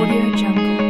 Audio Jungle.